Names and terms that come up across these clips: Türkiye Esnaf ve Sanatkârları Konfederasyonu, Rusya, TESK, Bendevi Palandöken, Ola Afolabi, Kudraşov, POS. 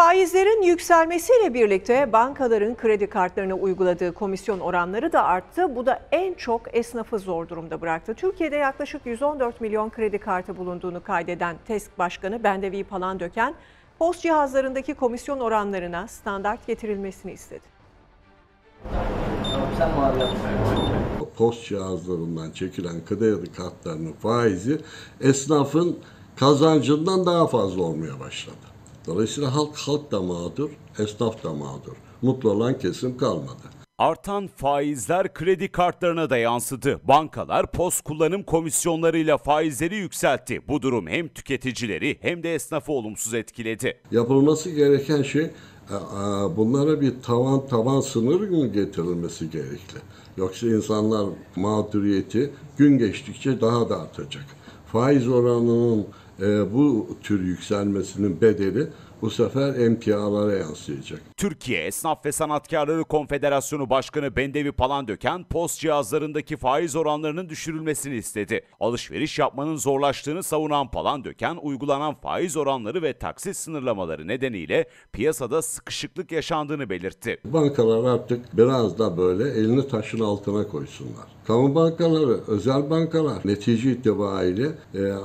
Faizlerin yükselmesiyle birlikte bankaların kredi kartlarına uyguladığı komisyon oranları da arttı. Bu da en çok esnafı zor durumda bıraktı. Türkiye'de yaklaşık 114 milyon kredi kartı bulunduğunu kaydeden TESK Başkanı Bendevi Palandöken, POS cihazlarındaki komisyon oranlarına standart getirilmesini istedi. POS cihazlarından çekilen kredi kartlarının faizi esnafın kazancından daha fazla olmaya başladı. Dolayısıyla halk da mağdur, esnaf da mağdur. Mutlu olan kesim kalmadı. Artan faizler kredi kartlarına da yansıdı. Bankalar POS kullanım komisyonlarıyla faizleri yükseltti. Bu durum hem tüketicileri hem de esnafı olumsuz etkiledi. Yapılması gereken şey bunlara bir tavan sınırı getirilmesi gerekli. Yoksa insanlar mağduriyeti gün geçtikçe daha da artacak. Faiz oranının bu tür yükselmesinin bedeli bu sefer emtialara yansıyacak. Türkiye Esnaf ve Sanatkârları Konfederasyonu Başkanı Bendevi Palandöken, POS cihazlarındaki faiz oranlarının düşürülmesini istedi. Alışveriş yapmanın zorlaştığını savunan Palandöken, uygulanan faiz oranları ve taksit sınırlamaları nedeniyle piyasada sıkışıklık yaşandığını belirtti. Bankalar artık biraz da böyle elini taşın altına koysunlar. Kamu bankaları, özel bankalar netice itibariyle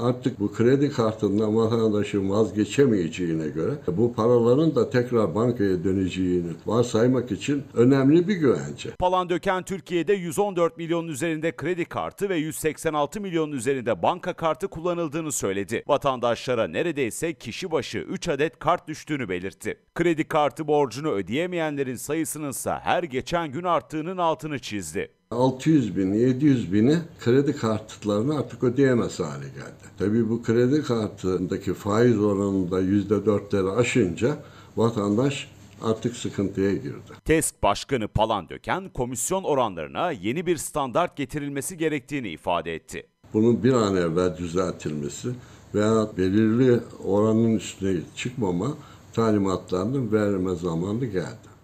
artık bu kredi kartından vatandaşın vazgeçemeyeceğine göre bu paraların da tekrar bankaya döneceğini varsaymak için önemli bir güvence. Palandöken, Türkiye'de 114 milyonun üzerinde kredi kartı ve 186 milyonun üzerinde banka kartı kullanıldığını söyledi. Vatandaşlara neredeyse kişi başı 3 adet kart düştüğünü belirtti. Kredi kartı borcunu ödeyemeyenlerin sayısınınsa her geçen gün arttığının altını çizdi. 600 bin, 700 bini kredi kartlarını artık ödeyemez hale geldi. Tabii bu kredi kartındaki faiz oranında %4'leri aşınca vatandaş artık sıkıntıya girdi. TESK Başkanı Palandöken, komisyon oranlarına yeni bir standart getirilmesi gerektiğini ifade etti. Bunun bir an evvel düzeltilmesi veya belirli oranın üstüne çıkmama talimatlarının verilme zamanı geldi.